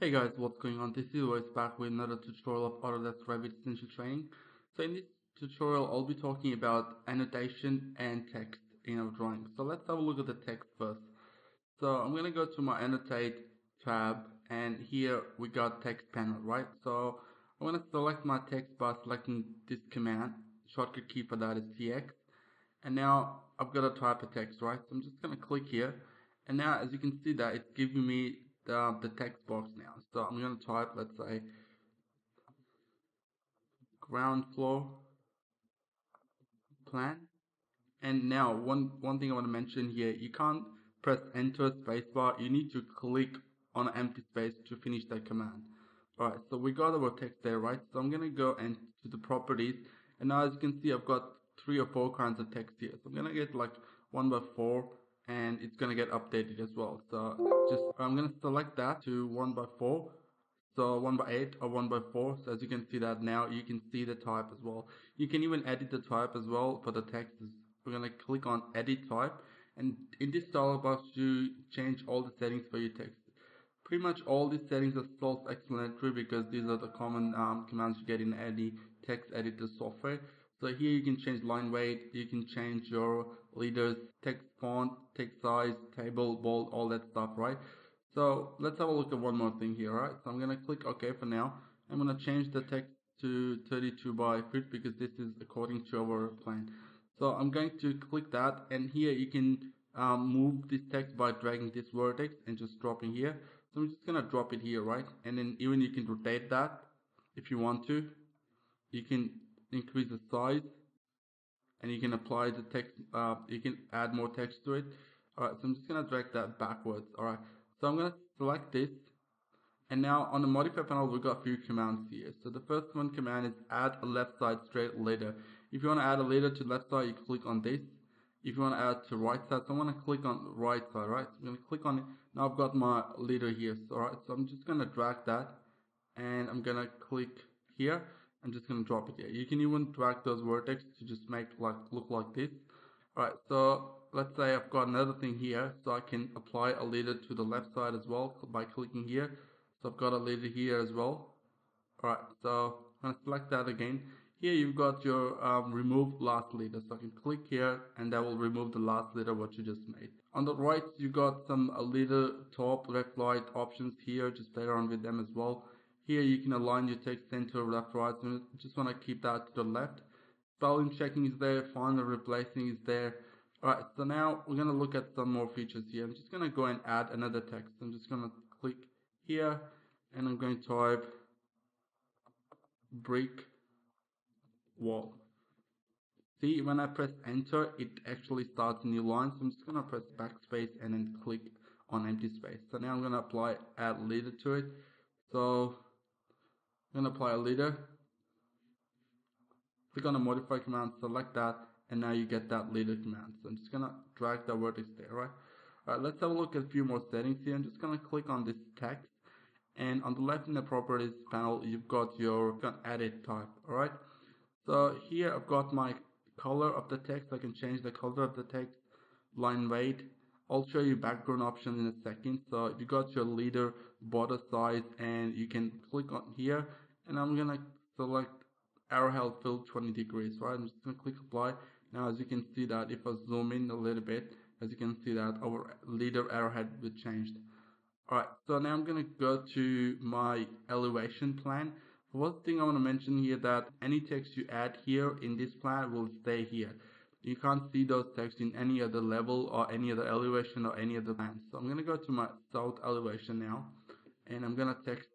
Hey guys, what's going on? This is Royce back with another tutorial of Autodesk Revit Essential Training. So in this tutorial, I'll be talking about annotation and text in our drawing. So let's have a look at the text first. So I'm going to go to my annotate tab, and here we got text panel, right? So I'm going to select my text by selecting this command, shortcut key for that is TX. And now I've got to type a text, right? So I'm just going to click here. And now as you can see that it's giving me the text box now. So I'm going to type, let's say, ground floor plan. And now one thing I want to mention here, you can't press enter spacebar. You need to click on an empty space to finish that command. Alright, so we got our text there, right? So I'm going to go and to the properties, and now as you can see I've got 3 or 4 kinds of text here. So I'm going to get like 1x4. And it's going to get updated as well. So I'm going to select that to 1x4. So 1x8 or 1x4. So as you can see that now, you can see the type as well. You can even edit the type as well for the text. We're going to click on edit type. And in this dialog box, you change all the settings for your text. Pretty much all these settings are self-explanatory because these are the common commands you get in any text editor software. So here you can change line weight, you can change your leaders, text font, text size, table, bold, all that stuff, right? So let's have a look at one more thing here, right? So I'm going to click OK for now. I'm going to change the text to 32 by foot because this is according to our plan. So I'm going to click that, and here you can move this text by dragging this vertex and just dropping here. So I'm just going to drop it here, right? And then even you can rotate that if you want to. You can increase the size, and you can apply the text, you can add more text to it. Alright, so I'm just going to drag that backwards. Alright, so I'm going to select this, and now on the modify panel we've got a few commands here. So the first one command is add a left side straight leader. If you want to add a leader to the left side, you click on this. If you want to add to right side, so I'm going to click on right side, right? So I'm going to click on it. Now I've got my leader here. So, alright, so I'm just going to drag that, and I'm going to click here. I'm just going to drop it here. You can even drag those vertices to just make like look like this. Alright, so let's say I've got another thing here. So I can apply a leader to the left side as well by clicking here. So I've got a leader here as well. Alright, so I'm going to select that again. Here you've got your remove last leader. So I can click here, and that will remove the last leader what you just made. On the right, you got some leader top, left, right options here. Just play around with them as well. Here you can align your text center, left, right, and I just want to keep that to the left. Spelling checking is there, final replacing is there. Alright, so now we're going to look at some more features here. I'm just going to go and add another text. I'm just going to click here, and I'm going to type brick wall. See, when I press enter, it actually starts a new line. So I'm just going to press backspace and then click on empty space. So now I'm going to apply add leader to it. So I'm going to apply a leader, click on the modify command, select that, and now you get that leader command. So I'm just going to drag that vertex there, right? Alright, let's have a look at a few more settings here. I'm just going to click on this text, and on the left in the properties panel, you've got your edit type, alright? So here I've got my color of the text. I can change the color of the text, line weight. I'll show you background options in a second. So you got your leader, border size, and you can click on here, and I'm going to select arrow held fill 20 degrees, right? I'm just going to click apply. Now as you can see that if I zoom in a little bit, as you can see that our leader arrowhead will changed. Alright, so now I'm going to go to my elevation plan. One thing I want to mention here that any text you add here in this plan will stay here. You can't see those texts in any other level or any other elevation or any other plan. So I'm going to go to my south elevation now, and I'm going to text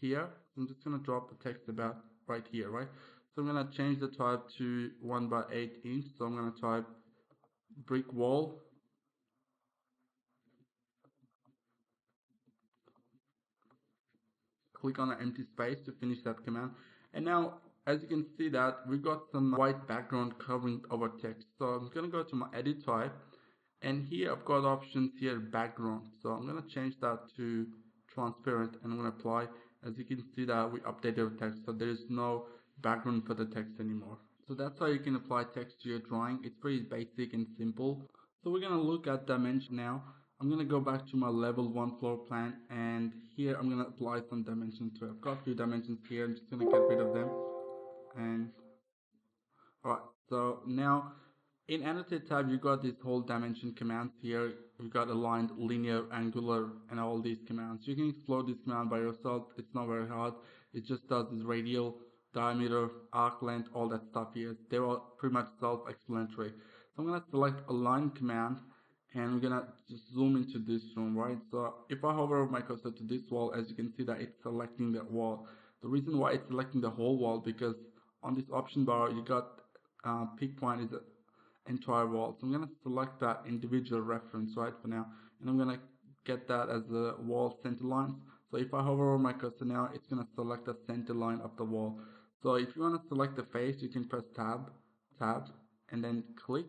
here. I'm just going to drop the text about right here, right? So I'm going to change the type to 1x8 inch. So I'm going to type brick wall. Click on an empty space to finish that command. And now, as you can see that we got some white background covering our text. So I'm going to go to my edit type, and here I've got options here background. So I'm going to change that to transparent, and I'm going to apply. As you can see that we updated our text, so there is no background for the text anymore. So that's how you can apply text to your drawing. It's pretty basic and simple. So we're going to look at dimension now. I'm going to go back to my level 1 floor plan, and here I'm going to apply some dimensions to it. I've got a few dimensions here. I'm just going to get rid of them. And alright, so now in annotate tab, you've got this whole dimension commands here. You've got aligned, linear, angular, and all these commands. You can explore this command by yourself. It's not very hard. It just does this radial, diameter, arc length, all that stuff here. They're all pretty much self-explanatory. So I'm going to select align command, and we're going to just zoom into this room, right? So if I hover over my cursor to this wall, as you can see that it's selecting that wall. The reason why it's selecting the whole wall, because on this option bar, you got pick point is the entire wall. So I'm going to select that individual reference, right, for now. And I'm going to get that as the wall center line. So if I hover over my cursor now, it's going to select the center line of the wall. So if you want to select the face, you can press tab, and then click.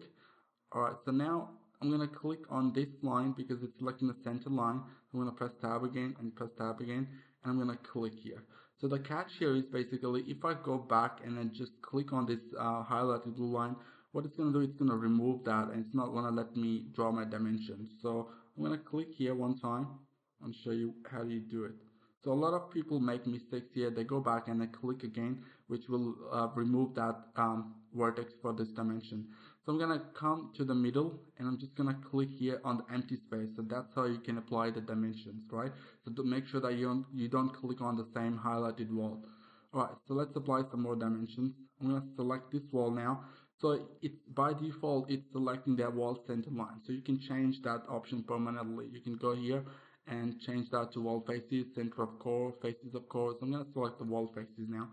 Alright, so now I'm going to click on this line because it's selecting the center line. I'm going to press tab again and press tab again, and I'm going to click here. So the catch here is basically if I go back and then just click on this highlighted blue line, what it's going to do, it's going to remove that, and it's not going to let me draw my dimensions. So I'm going to click here one time and show you how you do it. So a lot of people make mistakes here. They go back and they click again, which will remove that vertex for this dimension. So I'm going to come to the middle, and I'm just going to click here on the empty space. So that's how you can apply the dimensions, right? So to make sure that you don't click on the same highlighted wall. Alright, so let's apply some more dimensions. I'm going to select this wall now. So it's by default, it's selecting that wall center line. So you can change that option permanently. You can go here and change that to wall faces, center of core, faces of core. So I'm going to select the wall faces now.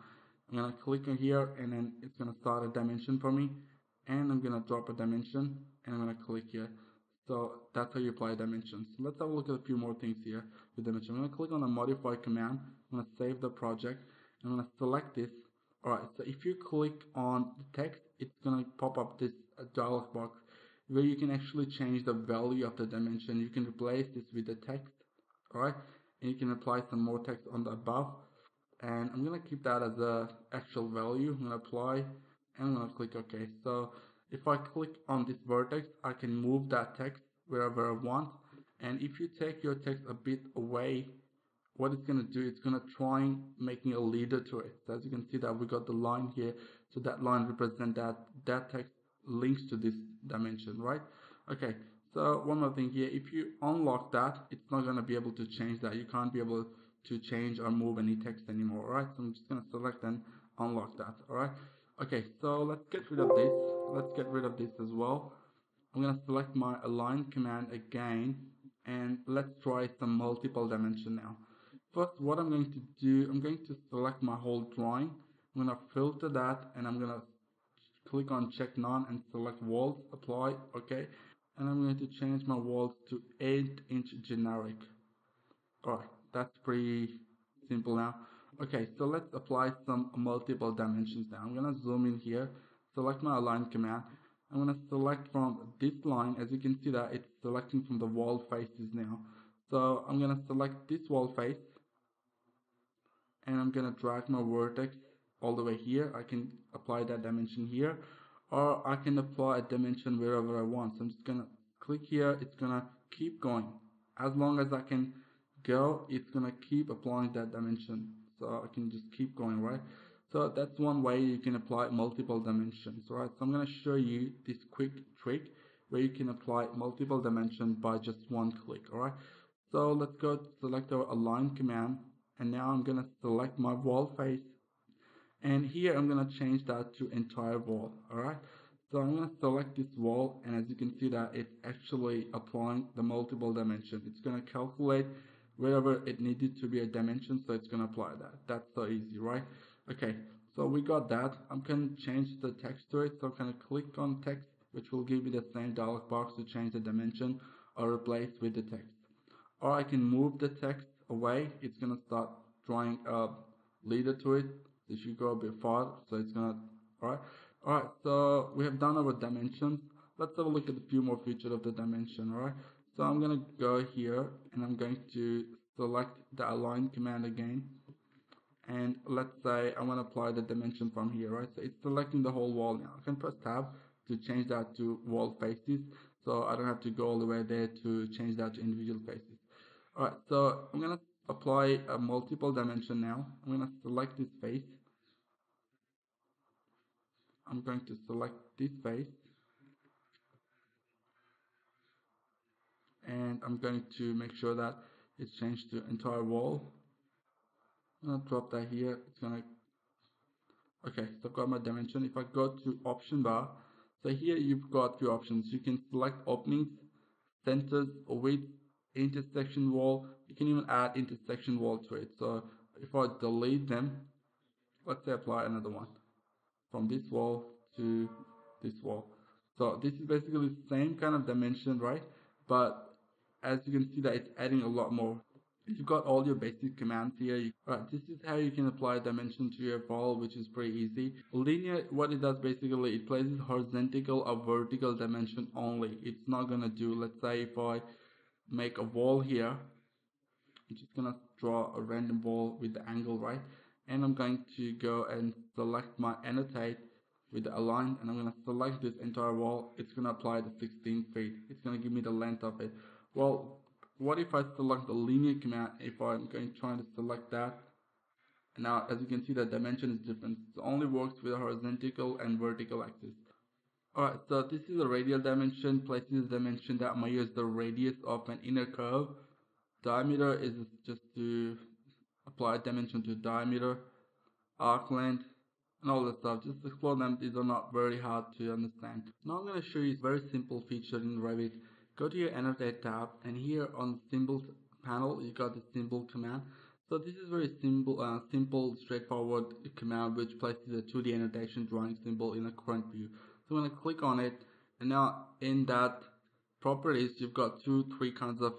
I'm going to click on here, and then it's going to start a dimension for me. And I'm going to drop a dimension, and I'm going to click here. So that's how you apply dimensions. So let's have a look at a few more things here with dimension. I'm going to click on the modify command. I'm going to save the project. I'm going to select this. Alright, so if you click on the text, it's going to pop up this dialog box where you can actually change the value of the dimension. You can replace this with the text, alright, and you can apply some more text on the above. And I'm going to keep that as the actual value. I'm going to apply, and I'm going to click OK. So if I click on this vertex, I can move that text wherever I want. And if you take your text a bit away, what it's going to do, it's going to try making a leader to it. So as you can see that we got the line here. So that line represents that text links to this dimension, right? Okay, so one more thing here. If you unlock that, it's not going to be able to change that. You can't be able to change or move any text anymore, right? So I'm just going to select and unlock that, all right? Okay, so let's get rid of this. Let's get rid of this as well. I'm going to select my align command again, and let's try some multiple dimension now. First, what I'm going to do, I'm going to select my whole drawing. I'm going to filter that, and I'm going to click on check none and select walls, apply, okay. And I'm going to change my walls to 8-inch generic. Alright, that's pretty simple now. Okay, so let's apply some multiple dimensions now. I'm going to zoom in here, select my align command. I'm going to select from this line. As you can see that it's selecting from the wall faces now. So I'm going to select this wall face, and I'm going to drag my vertex all the way here. I can apply that dimension here, or I can apply a dimension wherever I want. So I'm just going to click here. It's going to keep going. As long as I can go, it's going to keep applying that dimension. So I can just keep going, right? So that's one way you can apply multiple dimensions, right? So I'm going to show you this quick trick where you can apply multiple dimensions by just one click, all right? So let's go select our align command, and now I'm going to select my wall face. And here I'm going to change that to entire wall, alright? So I'm going to select this wall, and as you can see that it's actually applying the multiple dimension. It's going to calculate wherever it needed to be a dimension, so it's going to apply that. That's so easy, right? Okay, so we got that. I'm going to change the text to it, so I'm going to click on text, which will give me the same dialog box to change the dimension or replace with the text. Or I can move the text away. It's going to start drawing a leader to it. It should go a bit far, so it's gonna, alright. Alright, so we have done our dimensions. Let's have a look at a few more features of the dimension, alright. So I'm gonna go here, and I'm going to select the align command again. And let's say I want to apply the dimension from here, right? So it's selecting the whole wall now. I can press tab to change that to wall faces. so I don't have to go all the way there to change that to individual faces. All right, so I'm going to apply a multiple dimension now. I'm going to select this face. I'm going to select this face. And I'm going to make sure that it's changed to entire wall. I'm going to drop that here. It's going to, okay, so I've got my dimension. If I go to option bar, so here you've got few options. You can select openings, centers, width, intersection wall. You can even add intersection wall to it. So if I delete them, let's say apply another one from this wall to this wall. So this is basically the same kind of dimension, right? But as you can see that it's adding a lot more. You've got all your basic commands here. All right, this is how you can apply dimension to your file, which is pretty easy. Linear, what it does basically, it places horizontal or vertical dimension only. It's not going to do, let's say if I make a wall here, I'm just going to draw a random wall with the angle, right? And I'm going to go and select my annotate with the align, and I'm going to select this entire wall. It's going to apply the 16 feet. It's going to give me the length of it. Well, what if I select the linear command? If I'm going to try to select that, now as you can see the dimension is different. It only works with a horizontal and vertical axis. Alright, so this is the radial dimension. Places dimension that measures the radius of an inner curve. Diameter is just to apply dimension to diameter, arc length, and all that stuff. Just explore them. These are not very hard to understand. Now I'm going to show you a very simple feature in Revit. Go to your annotate tab, and here on the symbol panel you got the symbol command. So this is very simple, straightforward command which places a 2D annotation drawing symbol in a current view. So I'm going to click on it, and now in that properties you've got three kinds of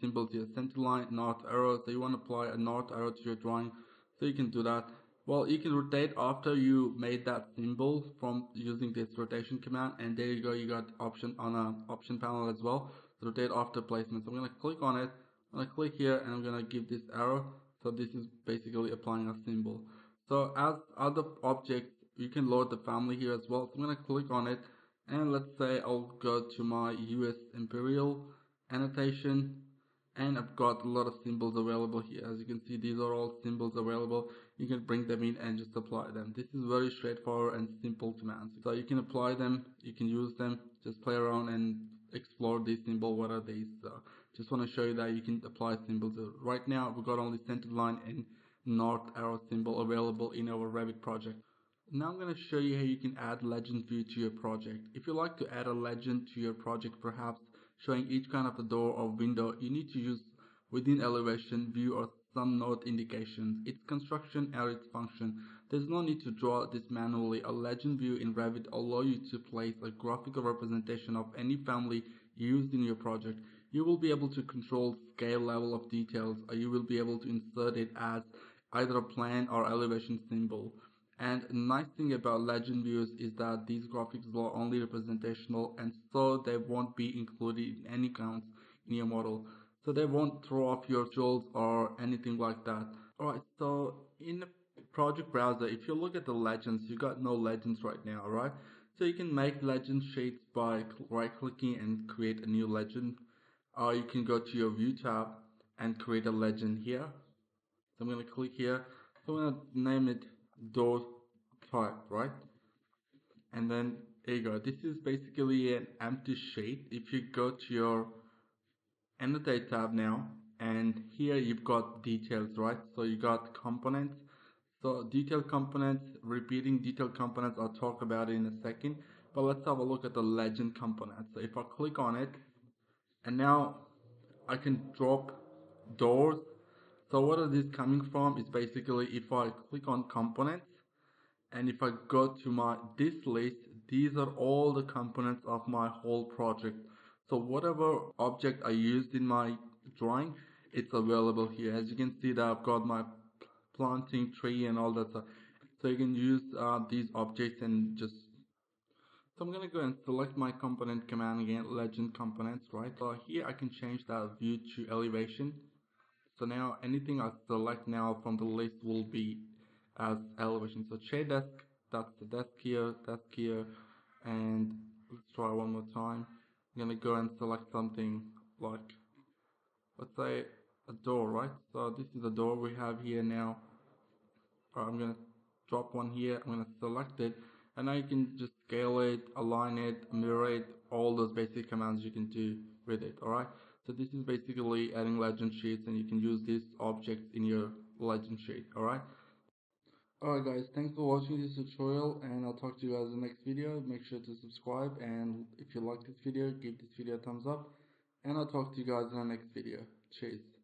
symbols here: center line, north arrow. So you want to apply a north arrow to your drawing, so you can do that. Well, you can rotate after you made that symbol from using this rotation command, and there you go, you got option on a option panel as well. Rotate after placement. So I'm going to click on it, I'm going to click here, and I'm going to give this arrow. So this is basically applying a symbol. So as other objects, you can load the family here as well. So I'm going to click on it, and let's say I'll go to my US Imperial annotation. And I've got a lot of symbols available here. As you can see, these are all symbols available. You can bring them in and just apply them. This is very straightforward and simple commands. So you can apply them, you can use them, just play around and explore these symbols. What are these? So just want to show you that you can apply symbols. Right now, we've got only center line and north arrow symbol available in our Revit project. Now I'm going to show you how you can add legend view to your project. If you like to add a legend to your project, perhaps showing each kind of a door or window, you need to use within elevation view or some node indications, its construction or its function. There's no need to draw this manually. A legend view in Revit allows you to place a graphical representation of any family used in your project. You will be able to control scale level of details, or you will be able to insert it as either a plan or elevation symbol. And the nice thing about legend views is that these graphics are only representational, and so they won't be included in any counts in your model. So they won't throw off your tools or anything like that. Alright, so in the project browser, if you look at the legends, you got no legends right now, alright? So you can make legend sheets by right-clicking and create a new legend. Or you can go to your view tab and create a legend here. So I'm going to click here. So I'm going to name it door type, right? And then there you go. This is basically an empty sheet. If you go to your annotate tab now, and here you've got details, right? So you got components. So detail components, repeating detail components, I'll talk about it in a second. But let's have a look at the legend component. So if I click on it, and now I can drop doors. So what is this coming from is basically if I click on components, and if I go to my this list, these are all the components of my whole project. So whatever object I used in my drawing, it's available here. As you can see that I've got my planting tree and all that stuff. So you can use these objects and just... So I'm going to go and select my component command again, legend components, right? So here I can change that view to elevation. So now anything I select now from the list will be as elevation. So chair desk, that's the desk here, and let's try one more time. I'm going to go and select something like, let's say, a door, right? So this is a door we have here now. I'm going to drop one here. I'm going to select it. And now you can just scale it, align it, mirror it, all those basic commands you can do with it, alright? So this is basically adding legend sheets, and you can use these objects in your legend sheet, alright? Alright guys, thanks for watching this tutorial, and I'll talk to you guys in the next video. Make sure to subscribe, and if you like this video, give this video a thumbs up, and I'll talk to you guys in the next video. Cheers.